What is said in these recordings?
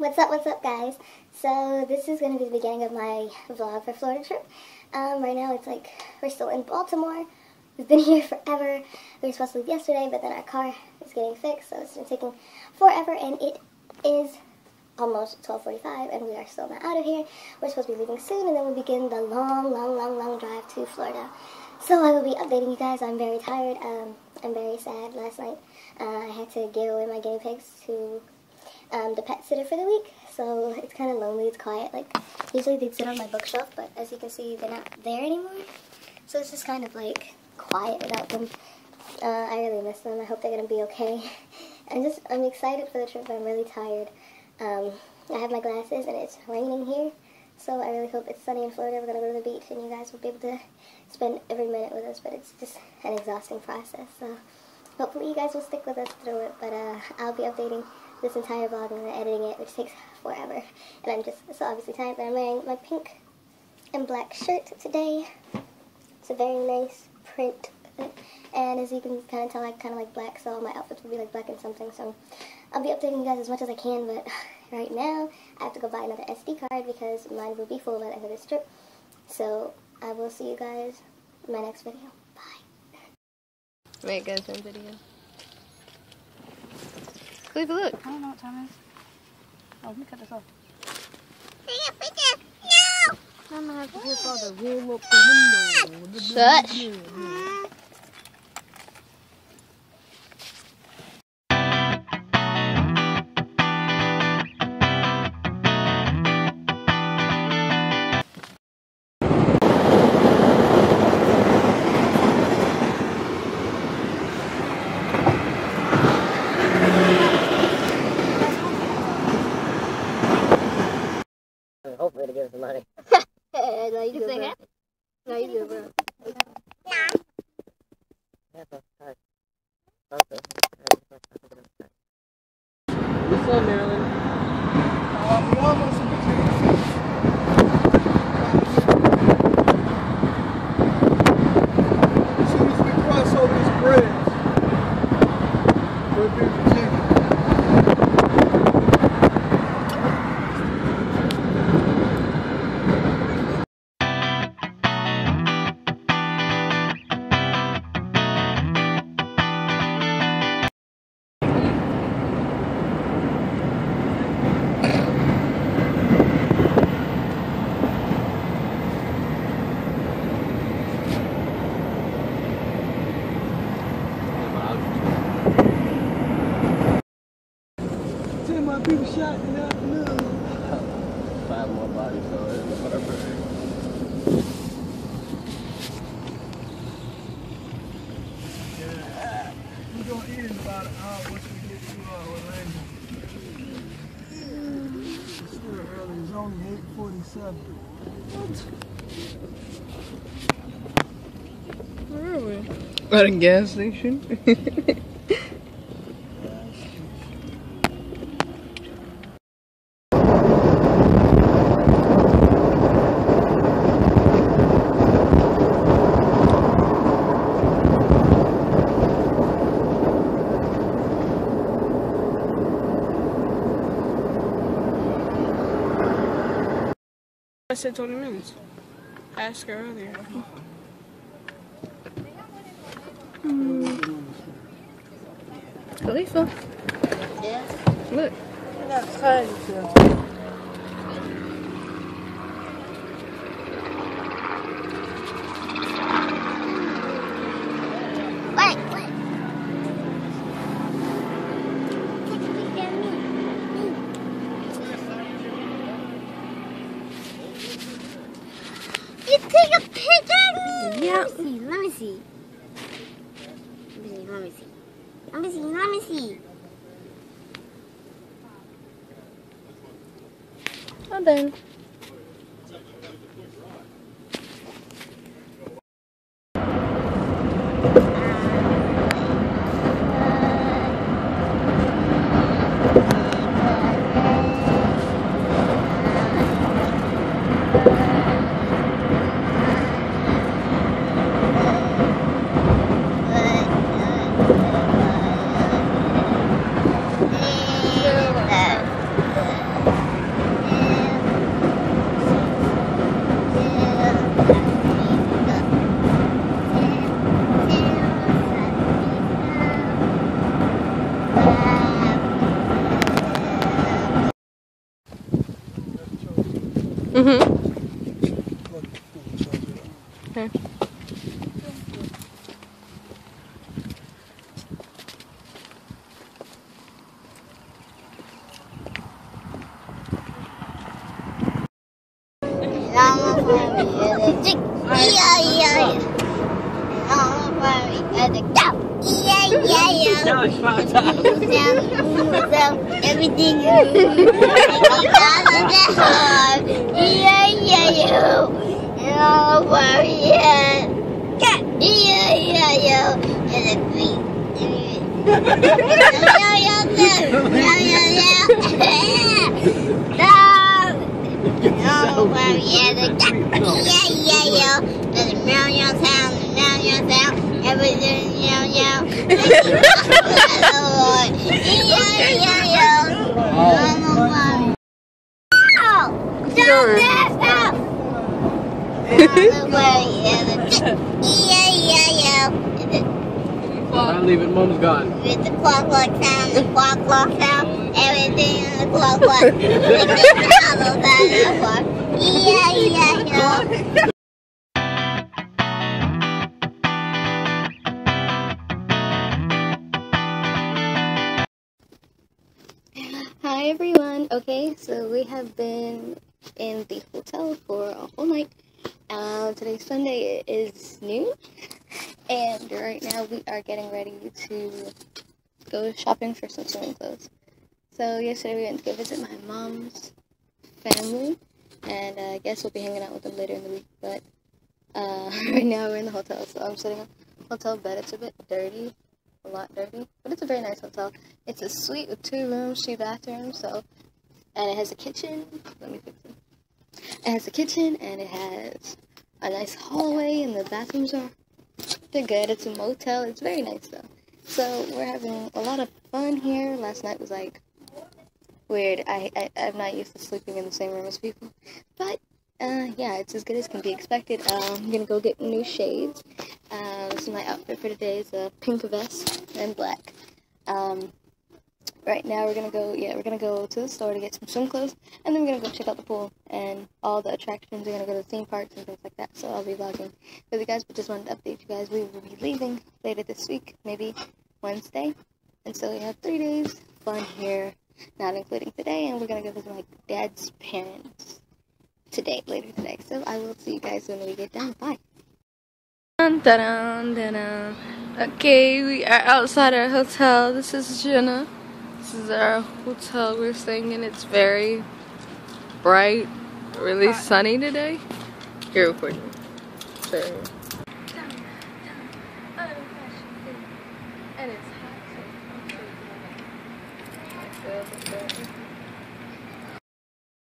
What's up guys? So this is going to be the beginning of my vlog for Florida trip. Right now it's like we're still in Baltimore. We've been here forever. We were supposed to leave yesterday, but then our car is getting fixed, so it's been taking forever, and it is almost 12:45 and we are still not out of here. We're supposed to be leaving soon, and then we'll begin the long drive to Florida. So I will be updating you guys. I'm very tired. I'm very sad. Last night I had to give away my guinea pigs to the pet sitter for the week, so it's kind of lonely, it's quiet. Like, usually they'd sit on my bookshelf, but as you can see, they're not there anymore. So it's just kind of, like, quiet without them. I really miss them. I hope they're going to be okay. I'm excited for the trip, but I'm really tired. I have my glasses, and it's raining here, so I really hope it's sunny in Florida. We're going to go to the beach, and you guys will be able to spend every minute with us, but it's just an exhausting process, so hopefully you guys will stick with us through it, but I'll be updating this entire vlog and then editing it, which takes forever. And I'm just so obviously tired, but I'm wearing my pink and black shirt today. It's a very nice print. And as you can kind of tell, I kind of like black, so my outfits will be like black and something. So I'll be updating you guys as much as I can, but right now I have to go buy another SD card because mine will be full by the end of this trip. So I will see you guys in my next video. Bye. Wait, guys, I'm video. Look, look. I don't know what time it is. Oh, let me cut this off. No! I'm gonna have to get Father to roll up the window. Shut! Hopefully to give us the money. No, you good, bro. No, you good, bro. What's up, Marilyn? We all want some potatoes. As soon as we cross over these bridges, we'll be in Virginia. People shot in the afternoon. 5 more bodies, so it's whatever. Yeah. We're going to eat in about an hour once we get to Orlando. It's still early. It's only 8:47. Where are we? At a gas station? I said 20 minutes. I asked her earlier. Khalifa. Yeah? Look. I'm not excited to. Let me see. I'm done. Mm-hmm. Okay. Now it's fucked up. Everything down on the home. And all over here. And the feet. I'll leave it, Mom's gone. With the clock sound, the clock sound, everything in the clock. Yeah. Hi everyone. Okay, so we have been in the hotel for a whole night. Today's Sunday, it is noon, and right now we are getting ready to go shopping for some swimming clothes. So yesterday we went to go visit my mom's family, and I guess we'll be hanging out with them later in the week, but right now we're in the hotel, so I'm sitting on the hotel bed. It's a bit dirty, a lot dirty, but it's a very nice hotel. It's a suite with 2 rooms, 2 bathrooms, so, and it has a kitchen. Let me fix it. It has a kitchen, and it has a nice hallway, and the bathrooms are, they're good. It's a motel. It's very nice, though. So we're having a lot of fun here. Last night was, like, weird. I'm not used to sleeping in the same room as people. But, yeah, it's as good as can be expected. I'm going to go get new shades. So my outfit for today is a pink vest and black. Right now we're gonna go to the store to get some swim clothes, and then we're gonna go check out the pool and all the attractions. We're gonna go to theme parks and things like that, so I'll be vlogging with you guys, but just wanted to update you guys. We will be leaving later this week, maybe Wednesday, and so we have 3 days fun here, not including today, and we're gonna go visit my dad's parents today, later today, so I will see you guys when we get done. Bye! Okay, we are outside our hotel. This is Jenna. This is our hotel we're staying in. It's very bright, really hot. Sunny today. You're recording. Sorry. And it's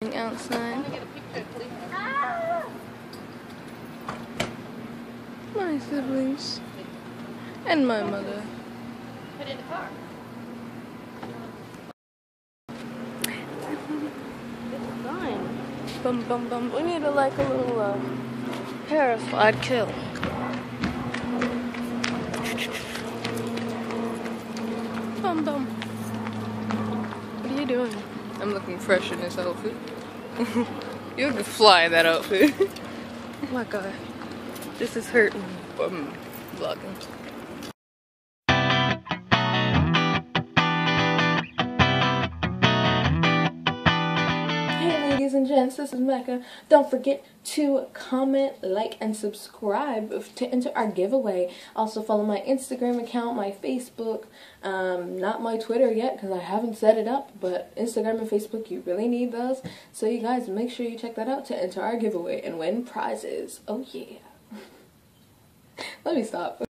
hot. Outside. My siblings. And my mother. Put it in the car. Bum bum bum. We need a little paraffin kill. Bum bum. What are you doing? I'm looking fresh in this outfit. You can fly in that outfit. Oh my god. This is hurting. I'm vlogging. Ladies and gents, this is Mecca. Don't forget to comment, like, and subscribe to enter our giveaway. Also follow my Instagram account, my Facebook, not my Twitter yet because I haven't set it up, but Instagram and Facebook, you really need those. So you guys, make sure you check that out to enter our giveaway and win prizes. Oh yeah. Let me stop.